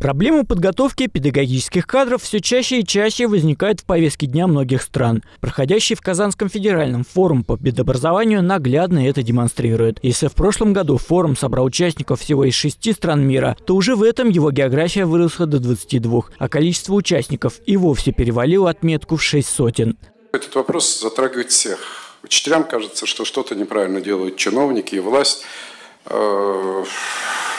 Проблема подготовки педагогических кадров все чаще и чаще возникает в повестке дня многих стран. Проходящий в Казанском федеральном форум по педобразованию наглядно это демонстрирует. Если в прошлом году форум собрал участников всего из 6 стран мира, то уже в этом его география выросла до 22, а количество участников и вовсе перевалило отметку в 600. Этот вопрос затрагивает всех. Учителям кажется, что что-то неправильно делают чиновники и власть.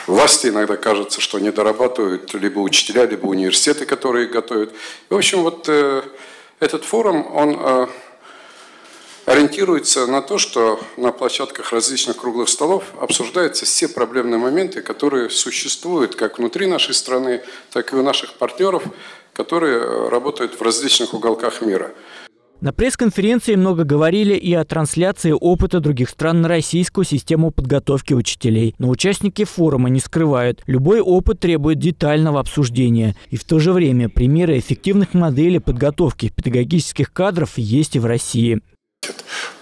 Власти иногда кажется, что не дорабатывают либо учителя, либо университеты, которые готовят. В общем, вот этот форум, он ориентируется на то, что на площадках различных круглых столов обсуждаются все проблемные моменты, которые существуют как внутри нашей страны, так и у наших партнеров, которые работают в различных уголках мира. На пресс-конференции много говорили и о трансляции опыта других стран на российскую систему подготовки учителей. Но участники форума не скрывают. Любой опыт требует детального обсуждения. И в то же время примеры эффективных моделей подготовки педагогических кадров есть и в России.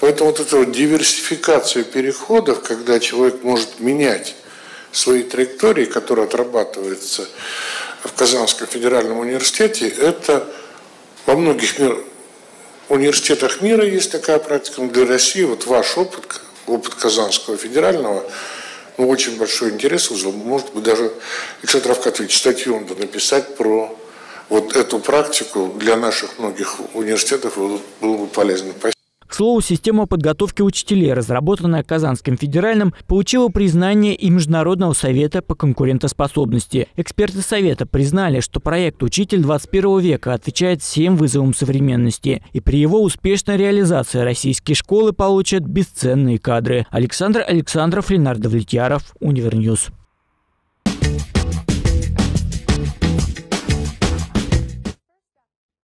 Поэтому вот эту диверсификацию переходов, когда человек может менять свои траектории, которые отрабатываются в Казанском федеральном университете, это во многих университетах мира есть такая практика, но для России вот ваш опыт, опыт Казанского федерального, ну, очень большой интерес вызвал. Может быть, даже Александр Равкатович статью надо написать про вот эту практику, для наших многих университетов было бы полезно. К слову, система подготовки учителей, разработанная Казанским федеральным, получила признание и Международного совета по конкурентоспособности. Эксперты совета признали, что проект «Учитель 21 века» отвечает всем вызовам современности. И при его успешной реализации российские школы получат бесценные кадры. Александр Александров, Линар Давлетьяров, Универ-Ньюс.